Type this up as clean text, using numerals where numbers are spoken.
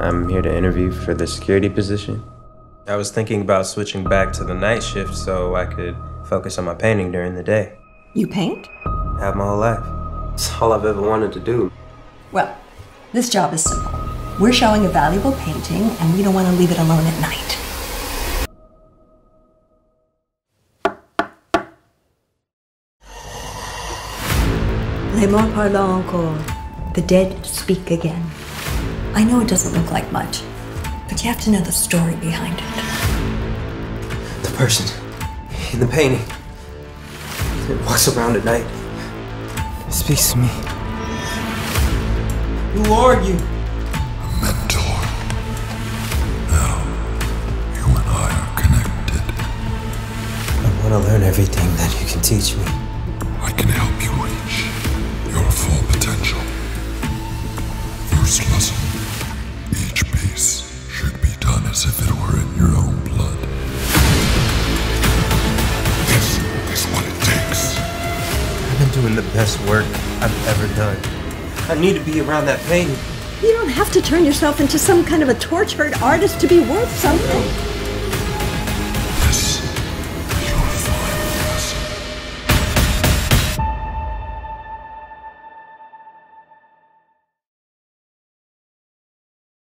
I'm here to interview for the security position. I was thinking about switching back to the night shift so I could focus on my painting during the day. You paint? I have my whole life. It's all I've ever wanted to do. Well, this job is simple. We're showing a valuable painting, and we don't want to leave it alone at night. Les morts parlent encore. The dead speak again. I know it doesn't look like much, but you have to know the story behind it. The person in the painting that walks around at night speaks to me. Who are you? A mentor. Now, you and I are connected. I want to learn everything that you can teach me. I can help you reach your full potential. First lesson. Each piece should be done as if it were in your own blood. This is what it takes. I've been doing the best work I've ever done. I need to be around that painting. You don't have to turn yourself into some kind of a tortured artist to be worth something.